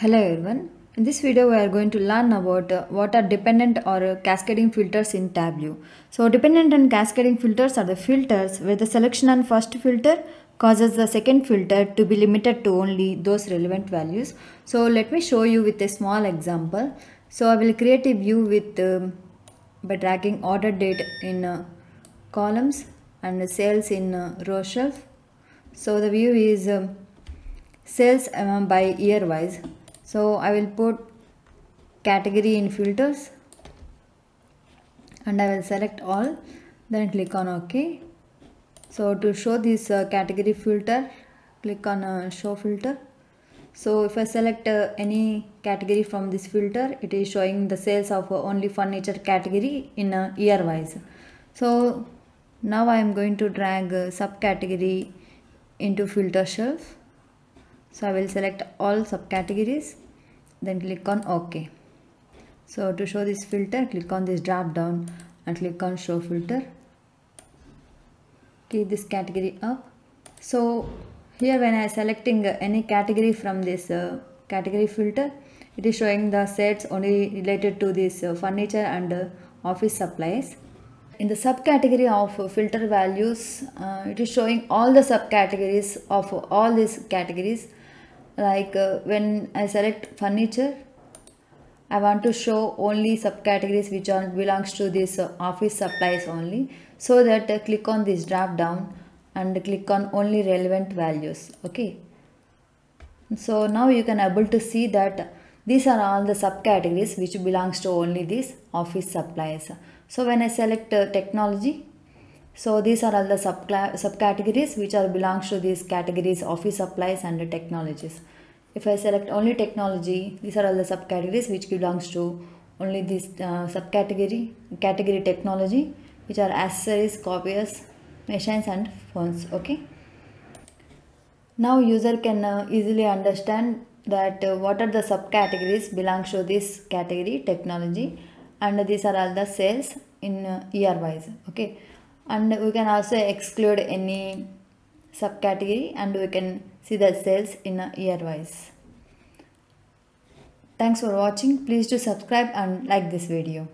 Hello everyone, in this video we are going to learn about what are dependent or cascading filters in Tableau. So dependent and cascading filters are the filters where the selection on first filter causes the second filter to be limited to only those relevant values. So let me show you with a small example. So I will create a view with by dragging order date in columns and sales in row shelf. So the view is sales by year wise. So I will put category in filters and I will select all, then click on OK. So to show this category filter, click on show filter. So if I select any category from this filter, it is showing the sales of only furniture category in year wise. So now I am going to drag subcategory into filter shelf. So I will select all subcategories, then click on OK. So to show this filter, click on this drop down and click on show filter. Keep this category up. So here when I am selecting any category from this category filter, it is showing the sets only related to this furniture and office supplies. In the subcategory of filter values, it is showing all the subcategories of all these categories. Like when I select furniture, I want to show only subcategories which belongs to this office supplies only. So that click on this drop down and click on only relevant values. Okay. So now you can able to see that these are all the subcategories which belongs to only this office supplies. So when I select technology, so these are all the subcategories which are belongs to these categories office supplies and technologies. If I select only technology, these are all the subcategories which belongs to only this category technology, which are accessories, copiers, machines and phones. Okay. Now user can easily understand that what are the subcategories belongs to this category technology, and these are all the sales in year wise. Okay. And we can also exclude any subcategory and we can see the sales in year wise. Thanks for watching. Please do subscribe and like this video.